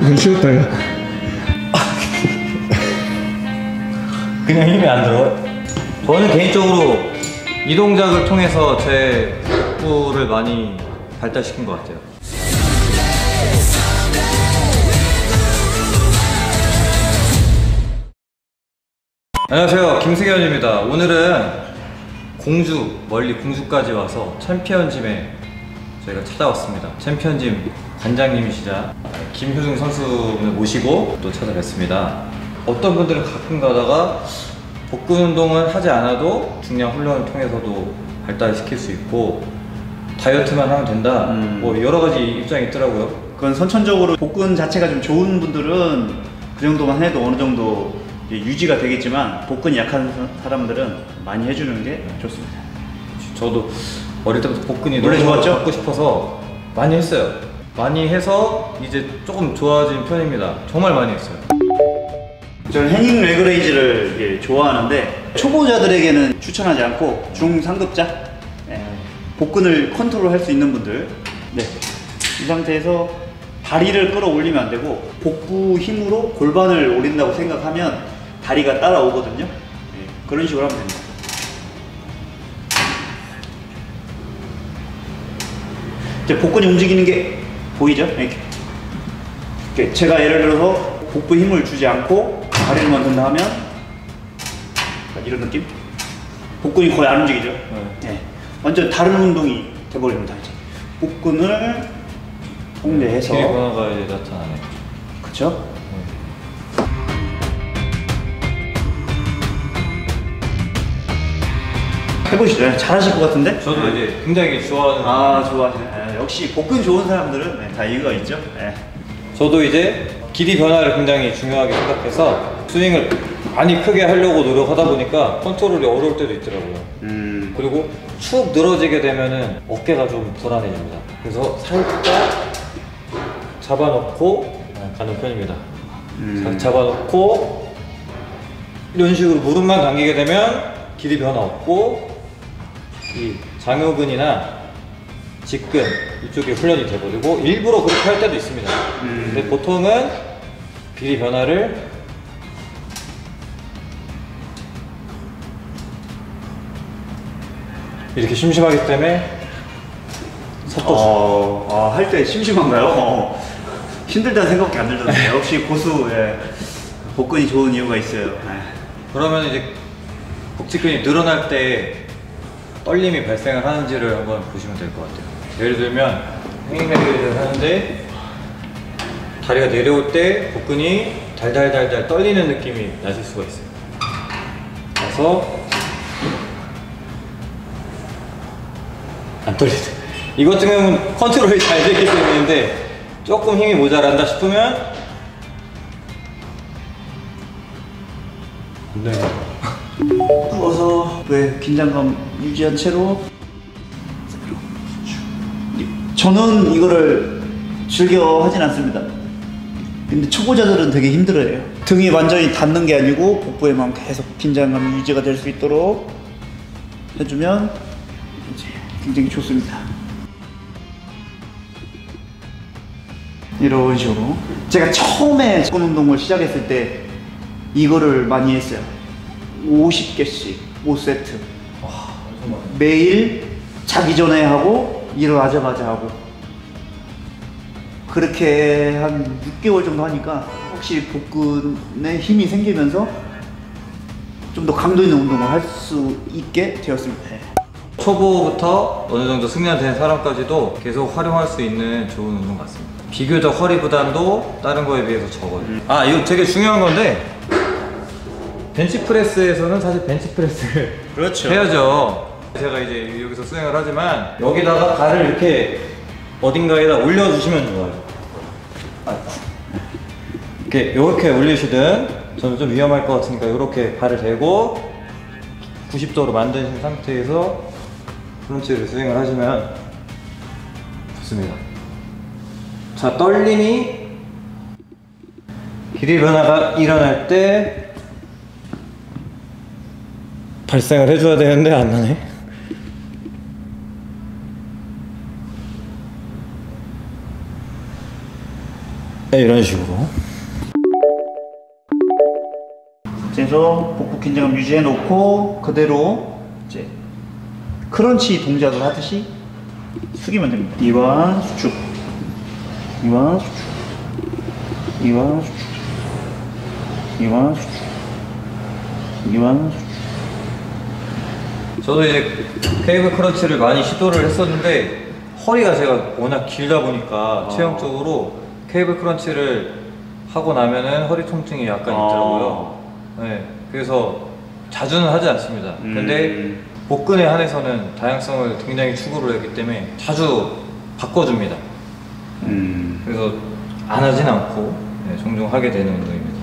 이건 쉬웠다요. 그냥 힘이 안 들어요? 저는 개인적으로 이 동작을 통해서 제 복부를 많이 발달시킨 것 같아요. 안녕하세요, 김승현입니다. 오늘은 공주, 멀리 공주까지 와서 챔피언짐에 저희가 찾아왔습니다. 챔피언짐 관장님이시자 김효중 선수를 모시고 또 찾아뵙습니다. 어떤 분들은 가끔 가다가 복근 운동을 하지 않아도 중량 훈련을 통해서도 발달시킬 수 있고 다이어트만 하면 된다, 뭐 여러 가지 입장이 있더라고요. 그건 선천적으로 복근 자체가 좀 좋은 분들은 그 정도만 해도 어느 정도 유지가 되겠지만 복근이 약한 사람들은 많이 해주는 게 좋습니다. 저도 어릴 때부터 복근이 원래 너무 좋았죠? 갖고 싶어서 많이 했어요. 많이 해서 이제 조금 좋아진 편입니다. 정말 많이 했어요. 저는 행잉 레그레이즈를 좋아하는데 초보자들에게는 추천하지 않고 중상급자, 복근을 컨트롤할 수 있는 분들, 이 상태에서 다리를 끌어올리면 안 되고 복부 힘으로 골반을 올린다고 생각하면 다리가 따라오거든요. 그런 식으로 하면 됩니다. 이제 복근이 움직이는 게 보이죠? 이렇게 제가 예를 들어서 복부 힘을 주지 않고 다리를만 든다 하면 이런 느낌? 복근이 거의 안 움직이죠? 네. 완전 다른 운동이 돼버립니다. 이제 복근을 통제해서 길이 변화가 이제 나타나네. 그쵸? 해보시죠. 잘하실 것 같은데? 저도 이제 굉장히 좋아하는. 좋아하시네. 역시 복근 좋은 사람들은 다 이유가 있죠. 저도 이제 길이 변화를 굉장히 중요하게 생각해서 스윙을 많이 크게 하려고 노력하다 보니까 컨트롤이 어려울 때도 있더라고요. 그리고 축 늘어지게 되면은 어깨가 좀 불안해집니다. 그래서 살짝 잡아놓고 가는 편입니다. 잡아놓고 이런 식으로 무릎만 당기게 되면 길이 변화 없고 이 장요근이나 직근 이쪽이 훈련이 돼버리고 일부러 그렇게 할 때도 있습니다. 근데 보통은 길이 변화를 이렇게 심심하기 때문에 섞어서 할 때 심심한가요? 힘들다는 생각밖에 안 들던데. 역시 고수. 복근이 좋은 이유가 있어요. 그러면 이제 복직근이 늘어날 때 떨림이 발생을 하는지를 한번 보시면 될 것 같아요. 예를 들면 행잉레그레이즈를 하는데 다리가 내려올 때 복근이 달달달달 떨리는 느낌이 나실 수가 있어요. 그래서 안 떨리네. 이것 같은 경우는 컨트롤이 잘 되기 때문인데 조금 힘이 모자란다 싶으면 안 돼요. 누워서 긴장감 유지한 채로. 저는 이거를 즐겨 하진 않습니다. 근데 초보자들은 되게 힘들어해요. 등이 완전히 닿는 게 아니고 복부에만 계속 긴장감이 유지가 될 수 있도록 해주면 이제 굉장히 좋습니다. 이런 식으로 제가 처음에 복근 운동을 시작했을 때 이거를 많이 했어요. 50개씩 5세트. 매일 자기 전에 하고 일어나자마자 하고 그렇게 한 6개월 정도 하니까 확실히 복근에 힘이 생기면서 좀 더 강도 있는 운동을 할 수 있게 되었습니다. 초보부터 어느 정도 숙련된 사람까지도 계속 활용할 수 있는 좋은 운동 같습니다. 비교적 허리 부담도 다른 거에 비해서 적어요. 이거 되게 중요한 건데 벤치프레스에서는 사실 벤치프레스를 그렇죠. 해야죠. 제가 이제 여기서 수행을 하지만 여기다가 발을 이렇게 어딘가에다 올려주시면 좋아요. 이렇게 올리시든 저는 좀 위험할 것 같으니까 이렇게 발을 대고 90도로 만드신 상태에서 크런치를 수행을 하시면 좋습니다. 자, 떨림이 길이 변화가 일어날 때 발생을 해줘야 되는데 안 나네. 네, 이런 식으로. 그래서 복부 긴장감 유지해 놓고 그대로 이제 크런치 동작을 하듯이 숙이면 됩니다. 이완 수축, 이완 수축, 이완 수축, 이완 수축, 이완 수축. 저도 이제 케이블 크런치를 많이 시도를 했었는데 허리가 제가 워낙 길다 보니까 체형적으로 케이블 크런치를 하고 나면은 허리 통증이 약간 있더라고요. 네, 그래서 자주는 하지 않습니다. 근데 복근에 한해서는 다양성을 굉장히 추구를 했기 때문에 자주 바꿔줍니다. 그래서 안 하진 않고 네, 종종 하게 되는 운동입니다.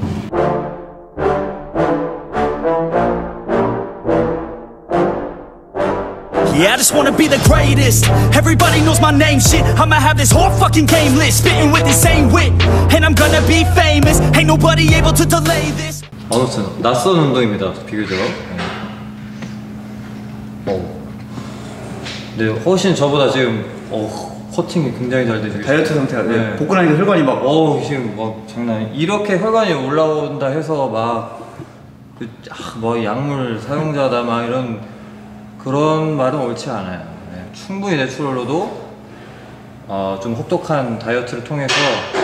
Yeah, I just wanna be the greatest. Everybody knows my name, shit. I'ma have this whole fucking game list. Spitting with insane wit. And I'm gonna be famous. Ain't nobody able to delay this. 아무튼 낯선 운동입니다, 비교적. 근데 훨씬 저보다 지금 커팅이 굉장히 잘 되시고 다이어트 상태가 네. 복근하니까 혈관이 막 지금 막 장난이 이렇게 혈관이 올라온다 해서 막 약물 사용자다 막 이런 그런 말은 옳지 않아요. 네. 충분히 내추럴로도 좀 혹독한 다이어트를 통해서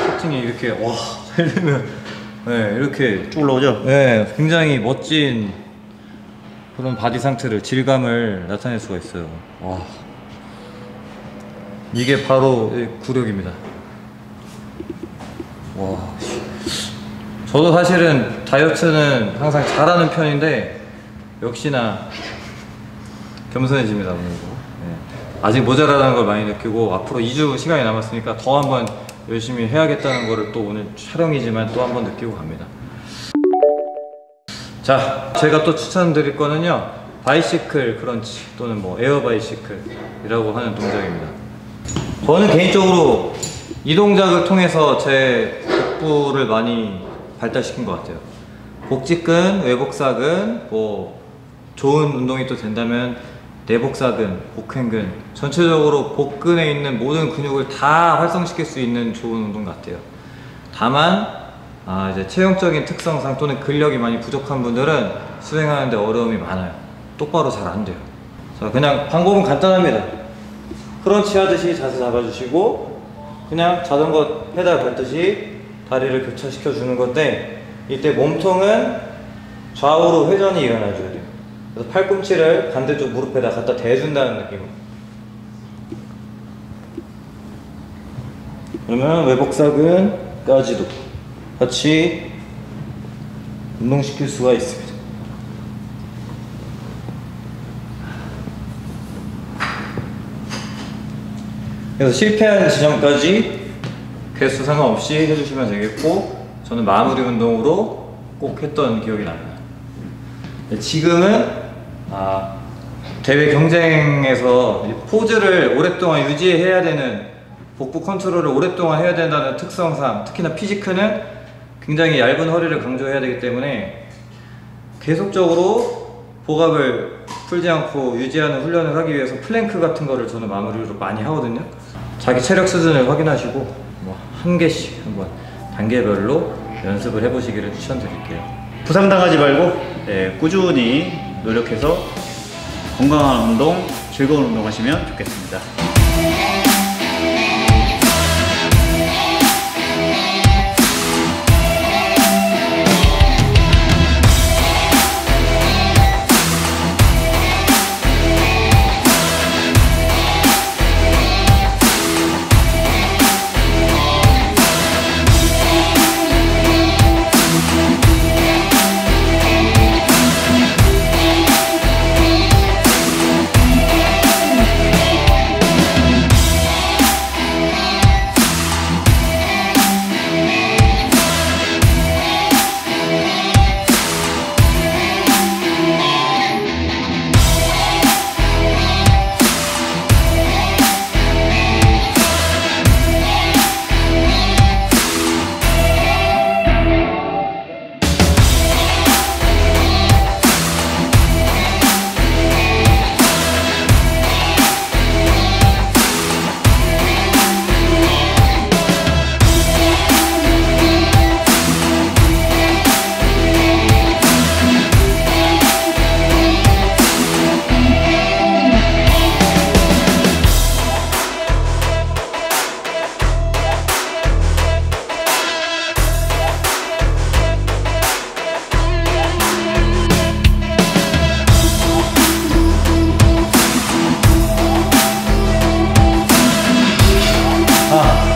커팅이 이렇게 잘 되면 네, 이렇게 쭉 올라오죠? 네, 굉장히 멋진 그런 바디 상태를, 질감을 나타낼 수가 있어요. 와, 이게 바로 구력입니다. 와, 저도 사실은 다이어트는 항상 잘하는 편인데 역시나 겸손해집니다. 오늘도 네. 아직 모자라다는 걸 많이 느끼고 앞으로 2주 시간이 남았으니까 더 한번 열심히 해야겠다는 거를 또 오늘 촬영이지만 또 한번 느끼고 갑니다. 자, 제가 또 추천드릴 거는요, 바이시클 크런치 또는 뭐 에어 바이시클이라고 하는 동작입니다. 저는 개인적으로 이 동작을 통해서 제 복부를 많이 발달시킨 것 같아요. 복직근, 외복사근, 뭐 좋은 운동이 또 된다면 내복사근, 복횡근, 전체적으로 복근에 있는 모든 근육을 다 활성시킬 수 있는 좋은 운동 같아요. 다만 이제 체형적인 특성상 또는 근력이 많이 부족한 분들은 수행하는데 어려움이 많아요. 똑바로 잘 안 돼요. 자, 그냥 방법은 간단합니다. 크런치 하듯이 자세 잡아주시고 그냥 자전거 페달 밟듯이 다리를 교차시켜 주는 건데 이때 몸통은 좌우로 회전이 일어나줘야 돼요. 그래서 팔꿈치를 반대쪽 무릎에다 갖다 대준다는 느낌으로. 그러면 외복사근까지도 같이 운동시킬 수가 있습니다. 그래서 실패한 지점까지 개수 상관없이 해주시면 되겠고, 저는 마무리 운동으로 꼭 했던 기억이 납니다. 지금은 대회 경쟁에서 포즈를 오랫동안 유지해야 되는, 복부 컨트롤을 오랫동안 해야 된다는 특성상, 특히나 피지크는 굉장히 얇은 허리를 강조해야 되기 때문에 계속적으로 복압을 풀지 않고 유지하는 훈련을 하기 위해서 플랭크 같은 거를 저는 마무리로 많이 하거든요. 자기 체력 수준을 확인하시고 뭐 한 개씩 한번 단계별로 연습을 해보시기를 추천드릴게요. 부상당하지 말고 꾸준히 노력해서 건강한 운동, 즐거운 운동 하시면 좋겠습니다. 와.